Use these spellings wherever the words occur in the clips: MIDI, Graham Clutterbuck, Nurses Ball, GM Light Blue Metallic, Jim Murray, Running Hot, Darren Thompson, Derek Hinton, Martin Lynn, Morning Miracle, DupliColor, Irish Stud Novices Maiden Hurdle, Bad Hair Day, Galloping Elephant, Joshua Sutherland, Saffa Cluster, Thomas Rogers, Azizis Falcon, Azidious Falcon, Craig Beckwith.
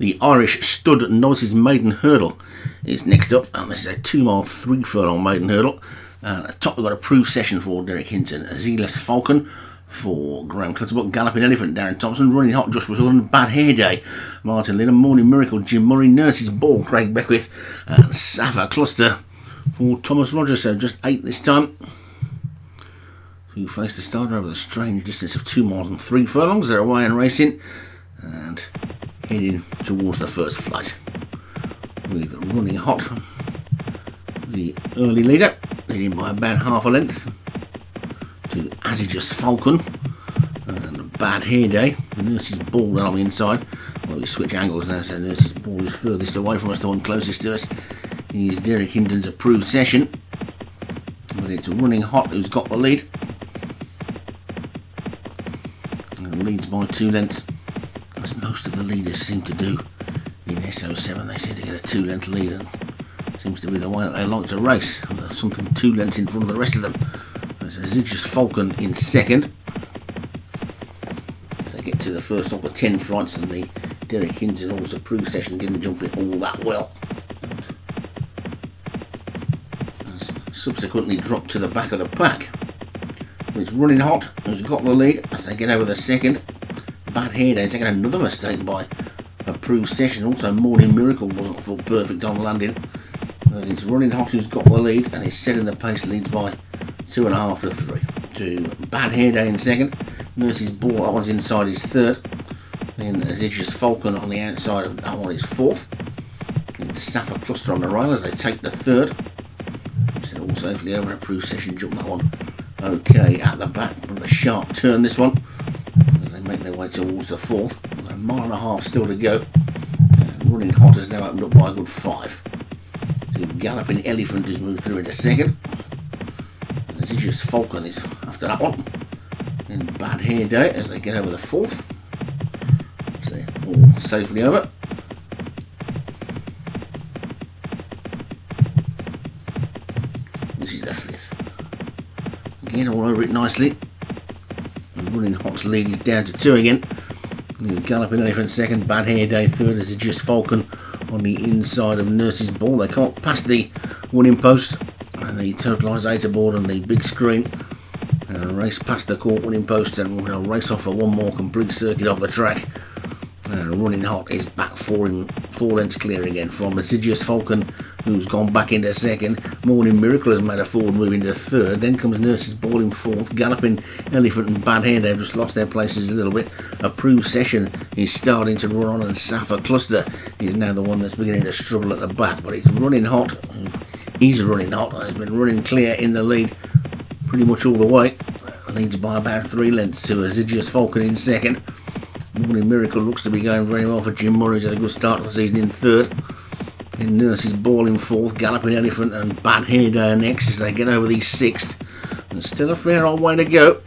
the Irish Stud Novices Maiden Hurdle is next up, and this is a 2 mile 3 furlong maiden hurdle. At the top we've got approved session for Derek Hinton, Azidious Falcon for Graham Clutterbuck, Galloping Elephant, Darren Thompson, Running Hot, Joshua Sutherland, Bad Hair Day, Martin Lynn, Morning Miracle, Jim Murray, Nurses Ball, Craig Beckwith, and Saffa Cluster for Thomas Rogers. So just 8 this time, who faced the starter over the strange distance of 2 miles and 3 furlongs. They're away and racing and heading towards the first flight with Running Hot, the early leader, leading by about half a length to Azidious Falcon and Bad Hair Day. The Nurse's Ball down on the inside. Well, we switch angles now, so Nurse's Ball is furthest away from us. The one closest to us is Derek Hinton's approved session, but it's Running Hot who's got the lead. And leads by 2 lengths, as most of the leaders seem to do in S07. They seem to get a 2 length lead, and seems to be the way that they like to race, with something 2 lengths in front of the rest of them. Azizis Falcon in second. As they get to the first off of 10 flights, and the Derek Hinton All's approved session didn't jump it all that well, and subsequently dropped to the back of the pack. It's Running Hot who's got the lead as they get over the second. Bad Hair Day taking another mistake by approved session. Also Morning Miracle wasn't full perfect on landing. But it's Running Hot who's got the lead, and is setting the pace, leads by 2.5 to 3 to Bad Hair Day in second. Nurse's Ball, that one's inside, is third. Then Azidious Falcon on the outside of that one is fourth. And Saffa Cluster on the rail as they take the third. So also hopefully over approved session, jump that one okay at the back, but a sharp turn this one as they make their way towards the fourth. We've got a mile and a half still to go. Running Hot has now opened up by a good 5. So Galloping Elephant has moved through into second. Azidious Falcon is after that one. Then Bad Hair Day as they get over the fourth. So all safely over. This is the fifth. Again, all over it nicely. And Running Hot's lead is down to 2 again. And Galloping Elephant second, Bad Hair Day third, Azidious Falcon on the inside of Nurse's Ball. They can't pass the winning post. And the totalisator board and the big screen, and race past the court winning post, and we'll race off for one more complete circuit of the track. And Running Hot is back 4 lengths clear again from Azidious Falcon, who's gone back into second. Morning Miracle has made a forward move into third. Then comes Nurse's Ball in fourth. Galloping Elephant and Bad Hair, they've just lost their places a little bit. Approved session is starting to run on, and Saffa Cluster is now the one that's beginning to struggle at the back, but it's Running Hot. He's Running Hot and has been running clear in the lead pretty much all the way. Leads by about 3 lengths to Azidious Falcon in second. Morning Miracle looks to be going very well for Jim Murray. He's had a good start to the season in third. Then Nurse's Ball in fourth. Galloping Elephant and Bad Hair Day next as they get over the sixth. And still a fair old way to go.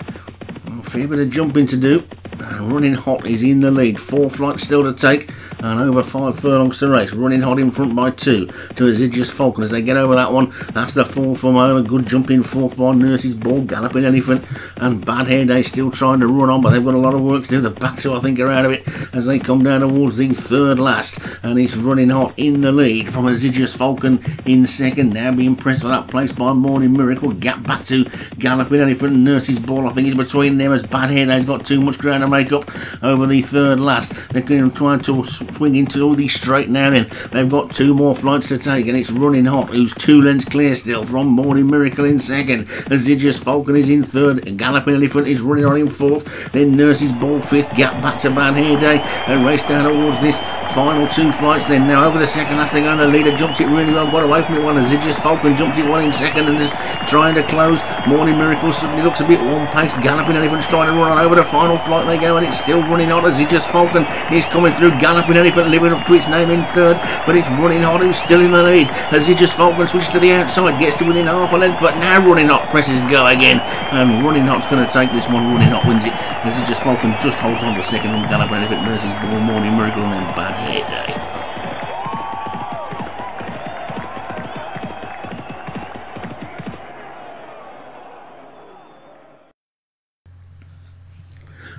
A fair bit of jumping to do. And Running Hot is in the lead. 4 flights still to take, and over 5 furlongs to race. Running Hot in front by 2 to Azidious Falcon as they get over that one. That's the fourth from home. A good jump in fourth by Nurse's Ball. Galloping Elephant and Bad Hair Day still trying to run on, but they've got a lot of work to do. The back two, I think, are out of it as they come down towards the third last. And it's Running Hot in the lead from Azidious Falcon in second. Now being pressed for that place by Morning Miracle. Gap back to Galloping Elephant and Nurse's Ball. I think it's between them as Bad Hair Day's got too much ground to make up over the third last. They're going to try to swing into all these straight now then. They've got 2 more flights to take, and it's Running Hot who's 2 lengths clear still from Morning Miracle in second. Azidious Falcon is in third, and Galloping Elephant is running on in fourth. Then Nurse's Ball fifth, gap back to Bad Hair Day, and race down towards this final 2 flights then. Now over the second last, they're going to the leader, jumps it really well, got away from it one. Azidious Falcon jumps it one in second and is trying to close. Morning Miracle suddenly looks a bit one pace. Galloping Elephant's trying to run on over the final flight they go, and it's still Running Hot. Azidious Falcon is coming through. Galloping Elephant living up to its name in third, but it's Running Hot who's still in the lead. Azidious Falcon switches to the outside, gets to within half a length, but now Running Hot presses go again, and Running Hot's going to take this one. Running Hot wins it. Azidious Falcon just holds on to second on Galloping Elephant, Nurse's Ball, Morning Miracle, and then Bad Hair Day.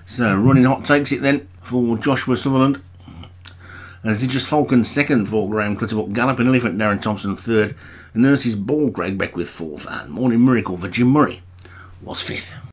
So Running Hot takes it then for Joshua Sutherland. Azidious Falcon second for Graham Clutterbuck, Galloping Elephant, Darren Thompson third, Nurses Ball, Craig Beckwith fourth, and Morning Miracle for Jim Murray was fifth.